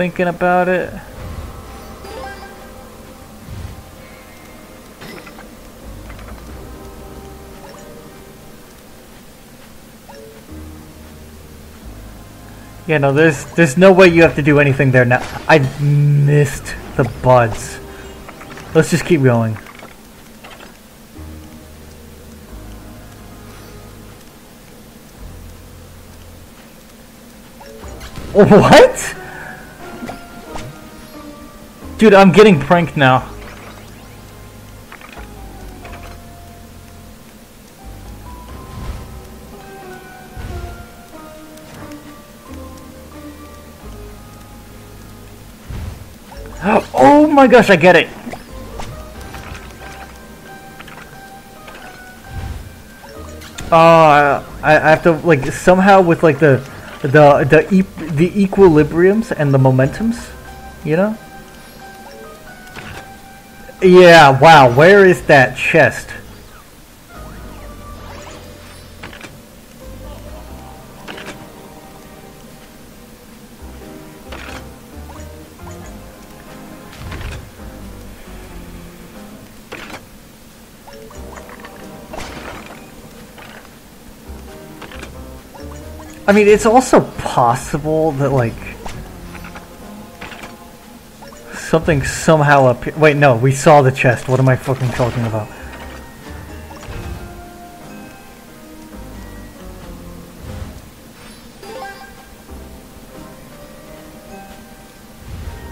Thinking about it. Yeah, no, there's there's no way you have to do anything there now. I missed the buds. Let's just keep going. What? Dude, I'm getting pranked now. Oh my gosh, I get it. Oh, I, I have to, like, somehow with, like, the the the e the equilibriums and the momentums, you know? Yeah, wow, where is that chest? I mean, it's also possible that, like, something somehow up here. Wait, no, we saw the chest. What am I fucking talking about?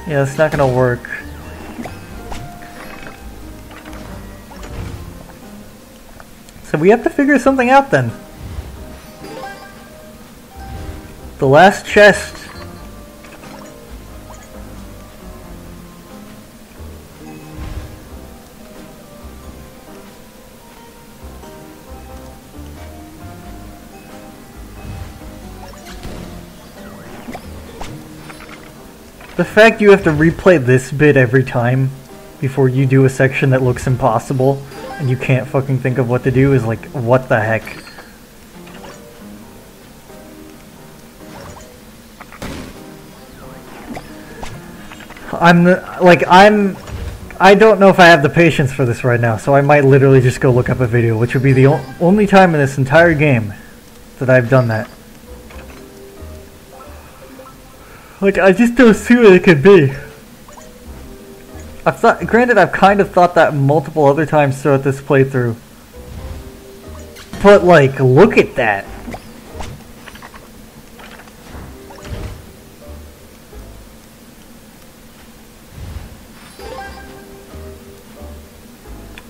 Yeah, it's not gonna work. So we have to figure something out then. The last chest. The fact you have to replay this bit every time before you do a section that looks impossible and you can't fucking think of what to do is like, what the heck? I'm the, like, I'm... I don't know if I have the patience for this right now, so I might literally just go look up a video, which would be the only time in this entire game that I've done that. Like, I just don't see what it could be. I've thought, granted, I've kind of thought that multiple other times throughout this playthrough. But, like, look at that.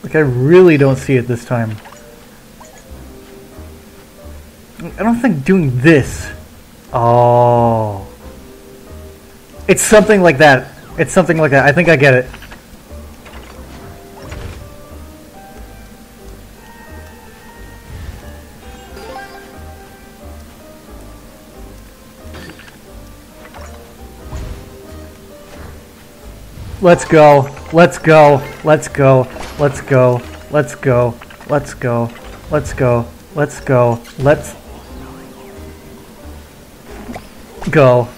Like, I really don't see it this time. I don't think doing this... Oh... It's something like that. It's something like that. I think I get it. Let's go. Let's go. Let's go. Let's go. Let's go. Let's go. Let's go. Let's go. Let's go. Let's go.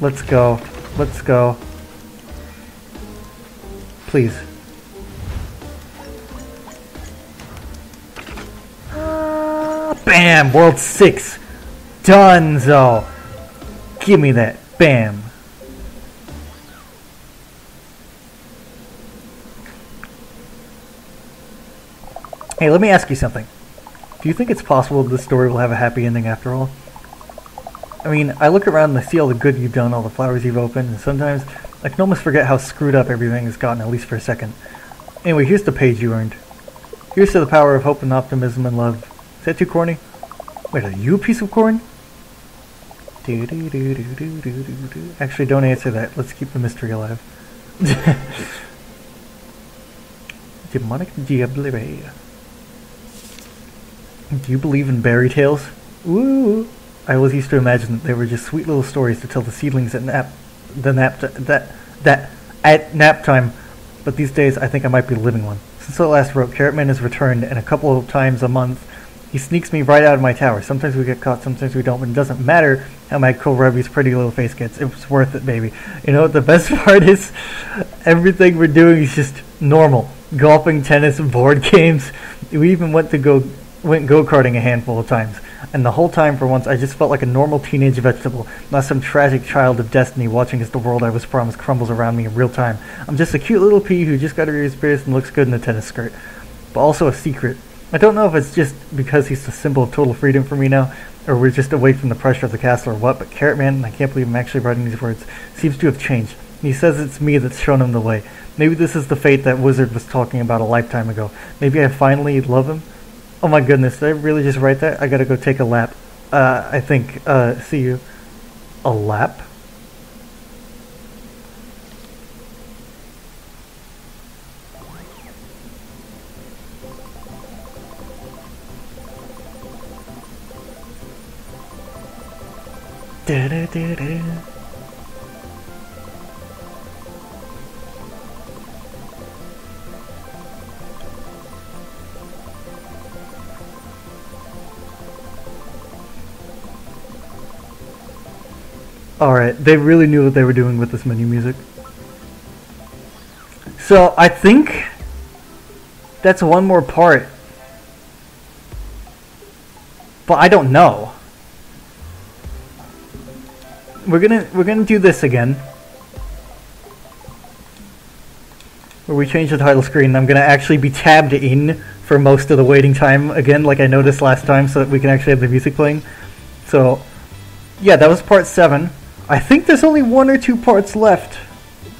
Let's go. Let's go. Please. Uh, bam! World six. Dunzo. Give me that. Bam. Hey, let me ask you something. Do you think it's possible this story will have a happy ending after all? I mean, I look around and I see all the good you've done, all the flowers you've opened, and sometimes I can almost forget how screwed up everything has gotten, at least for a second. Anyway, here's the page you earned. Here's to the power of hope and optimism and love. Is that too corny? Wait, are you a piece of corn? Do, do, do, do, do, do, do. Actually, don't answer that. Let's keep the mystery alive. Demonic Diablerie. Do you believe in berry tales? Ooh. I always used to imagine that they were just sweet little stories to tell the seedlings at nap, the nap, that that at nap time. But these days, I think I might be living one. Since I last wrote, Carrot Man has returned, and a couple of times a month, he sneaks me right out of my tower. Sometimes we get caught, sometimes we don't, but it doesn't matter how my Kohlrabi's pretty little face gets. It's worth it, baby. You know what the best part is? Everything we're doing is just normal: golfing, tennis, board games. We even went to go. Went go-karting a handful of times, and the whole time for once I just felt like a normal teenage vegetable, not some tragic child of destiny watching as the world I was promised crumbles around me in real time. I'm just a cute little pea who just got her ears pierced and looks good in a tennis skirt, but also a secret. I don't know if it's just because he's the symbol of total freedom for me now, or we're just away from the pressure of the castle or what, but Carrot Man, and I can't believe I'm actually writing these words, seems to have changed. He says it's me that's shown him the way. Maybe this is the fate that Wizard was talking about a lifetime ago. Maybe I finally love him? Oh my goodness, did I really just write that? I gotta go take a lap. Uh, I think, uh, see you. A lap? Da-da-da-da. Alright, they really knew what they were doing with this menu music. So, I think that's one more part. But I don't know. We're gonna we're gonna do this again. Where we change the title screen and I'm gonna actually be tabbed in for most of the waiting time again, like I noticed last time, so that we can actually have the music playing. So yeah, that was part seven. I think there's only one or two parts left,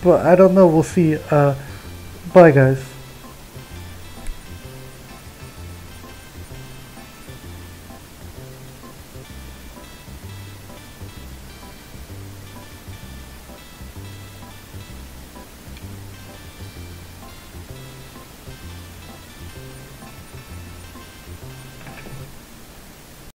but I don't know, we'll see. Uh, bye guys.